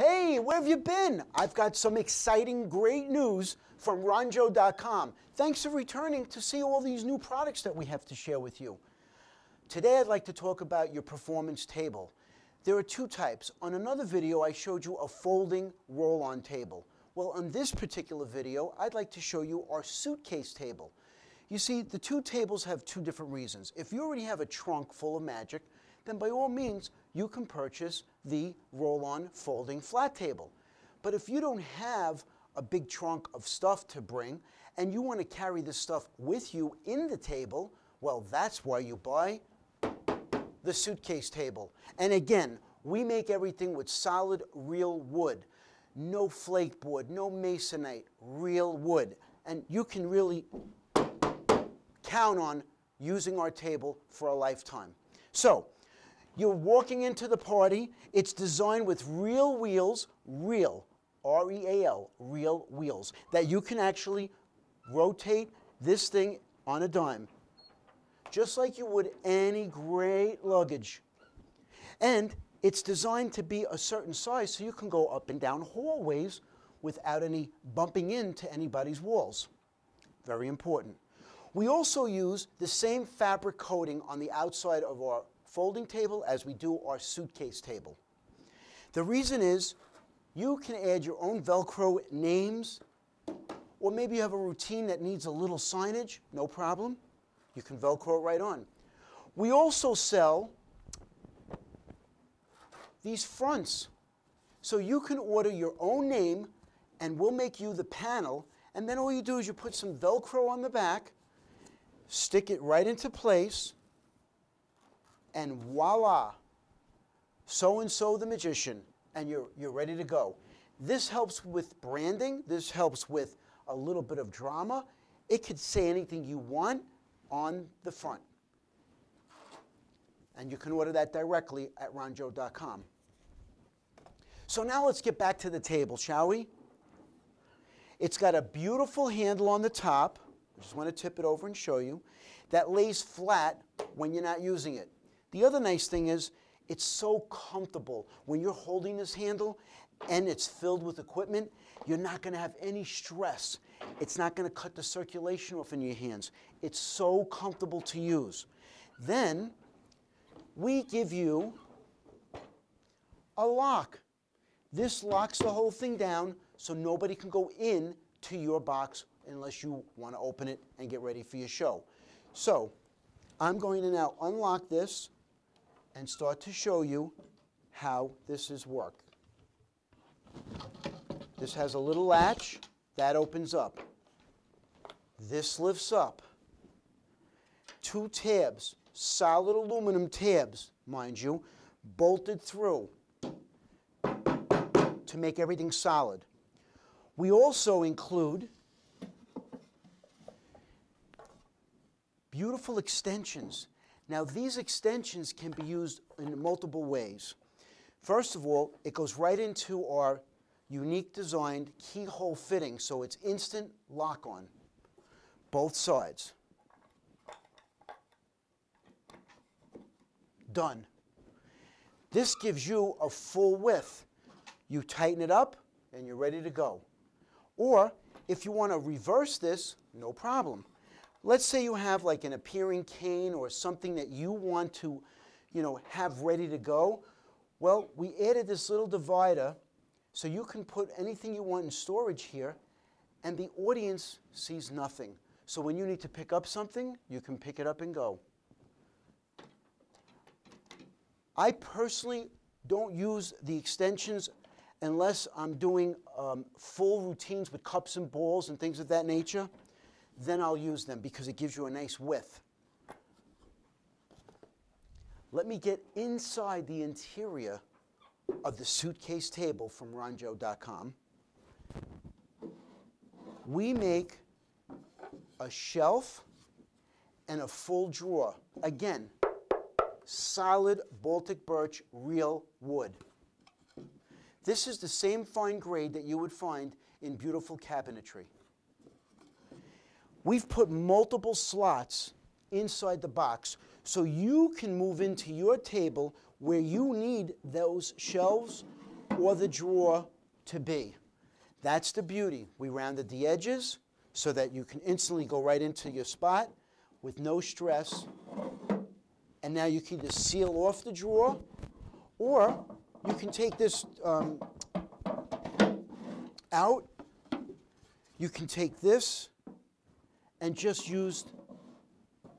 Hey, where have you been? I've got some exciting, great news from Ronjo.com. Thanks for returning to see all these new products that we have to share with you. Today, I'd like to talk about your performance table. There are two types. On another video, I showed you a folding roll-on table. Well, on this particular video, I'd like to show you our suitcase table. You see, the two tables have two different reasons. If you already have a trunk full of magic, then by all means, you can purchase the roll-on folding flat table. But if you don't have a big trunk of stuff to bring, and you want to carry this stuff with you in the table, well, that's why you buy the suitcase table. And again, we make everything with solid, real wood. No flake board, no masonite, real wood. And you can really count on using our table for a lifetime. So, you're walking into the party. It's designed with real wheels, real, R-E-A-L, real wheels, that you can actually rotate this thing on a dime, just like you would any great luggage. And it's designed to be a certain size so you can go up and down hallways without any bumping into anybody's walls. Very important. We also use the same fabric coating on the outside of our folding table as we do our suitcase table. The reason is you can add your own Velcro names, or maybe you have a routine that needs a little signage, no problem. You can Velcro it right on. We also sell these fronts. So you can order your own name and we'll make you the panel, and then all you do is you put some Velcro on the back, stick it right into place, and voila, so-and-so the magician, and you're ready to go. This helps with branding. This helps with a little bit of drama. It could say anything you want on the front. And you can order that directly at Ronjo.com. So now let's get back to the table, shall we? It's got a beautiful handle on the top. I just want to tip it over and show you. That lays flat when you're not using it. The other nice thing is it's so comfortable when you're holding this handle and it's filled with equipment. You're not going to have any stress. It's not going to cut the circulation off in your hands. It's so comfortable to use. Then we give you a lock. This locks the whole thing down so nobody can go in to your box unless you want to open it and get ready for your show. So I'm going to now unlock this and start to show you how this is worked. This has a little latch that opens up. This lifts up. Two tabs, solid aluminum tabs, mind you, bolted through to make everything solid. We also include beautiful extensions. Now, these extensions can be used in multiple ways. First of all, it goes right into our unique designed keyhole fitting, so it's instant lock-on, both sides. Done. This gives you a full width. You tighten it up, and you're ready to go. Or, if you want to reverse this, no problem. Let's say you have like an appearing cane or something that you want to, have ready to go. Well, we added this little divider so you can put anything you want in storage here, and the audience sees nothing. So when you need to pick up something, you can pick it up and go. I personally don't use the extensions unless I'm doing full routines with cups and balls and things of that nature. Then I'll use them because it gives you a nice width. Let me get inside the interior of the suitcase table from Ronjo.com. We make a shelf and a full drawer. Again, solid Baltic birch real wood. This is the same fine grade that you would find in beautiful cabinetry. We've put multiple slots inside the box so you can move into your table where you need those shelves or the drawer to be. That's the beauty. We rounded the edges so that you can instantly go right into your spot with no stress. And now you can just seal off the drawer, or you can take this out. You can take this and just use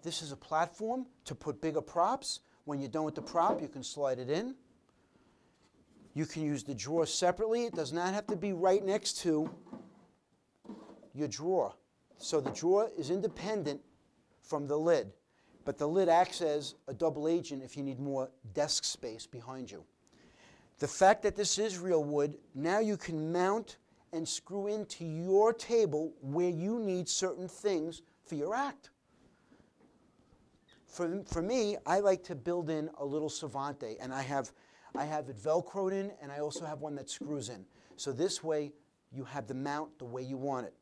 this as a platform to put bigger props. When you're done with the prop, you can slide it in. You can use the drawer separately. It does not have to be right next to your drawer. So the drawer is independent from the lid, but the lid acts as a double agent if you need more desk space behind you. The fact that this is real wood, now you can mount and screw into your table where you need certain things for your act. For me, I like to build in a little servante, and I have it velcroed in, and I also have one that screws in. So this way, you have the mount the way you want it.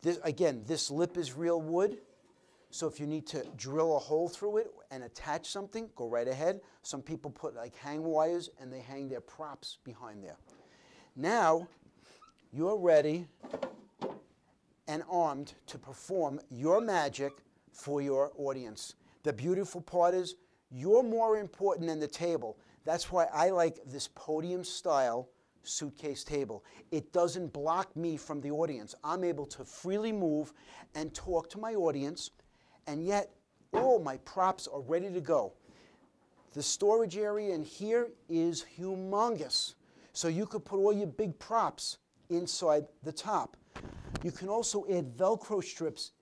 This lip is real wood, so if you need to drill a hole through it and attach something, go right ahead. Some people put like hang wires, and they hang their props behind there. Now, you're ready and armed to perform your magic for your audience. The beautiful part is you're more important than the table. That's why I like this podium-style suitcase table. It doesn't block me from the audience. I'm able to freely move and talk to my audience, and yet all my props are ready to go. The storage area in here is humongous, so you could put all your big props inside the top. You can also add Velcro strips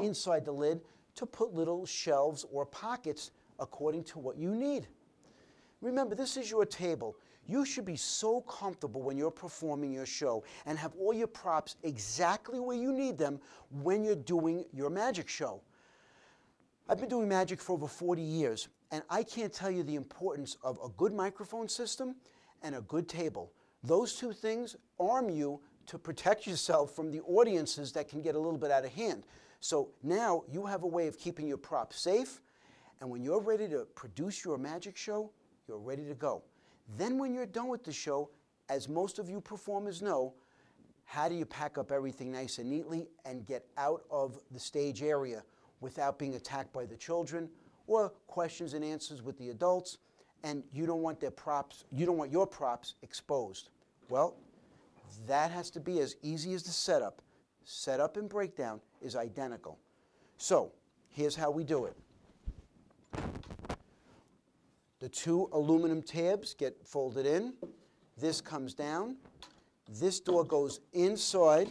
inside the lid to put little shelves or pockets according to what you need. Remember, this is your table. You should be so comfortable when you're performing your show and have all your props exactly where you need them when you're doing your magic show. I've been doing magic for over 40 years, and I can't tell you the importance of a good microphone system and a good table. Those two things arm you to protect yourself from the audiences that can get a little bit out of hand. So now you have a way of keeping your props safe, and when you're ready to produce your magic show, you're ready to go. Then when you're done with the show, as most of you performers know, how do you pack up everything nice and neatly and get out of the stage area without being attacked by the children or questions and answers with the adults, and you don't want their props, you don't want your props exposed? Well, that has to be as easy as the setup. Setup and breakdown is identical. So here's how we do it. The two aluminum tabs get folded in. This comes down. This door goes inside.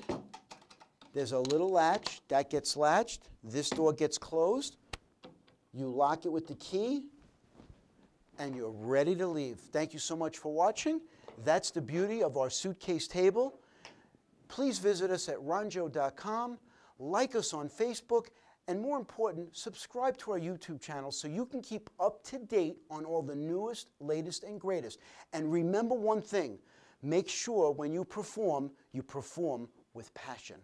There's a little latch. That gets latched. This door gets closed. You lock it with the key, and you're ready to leave. Thank you so much for watching. That's the beauty of our suitcase table. Please visit us at Ronjo.com. Like us on Facebook. And more important, subscribe to our YouTube channel so you can keep up to date on all the newest, latest, and greatest. And remember one thing, make sure when you perform with passion.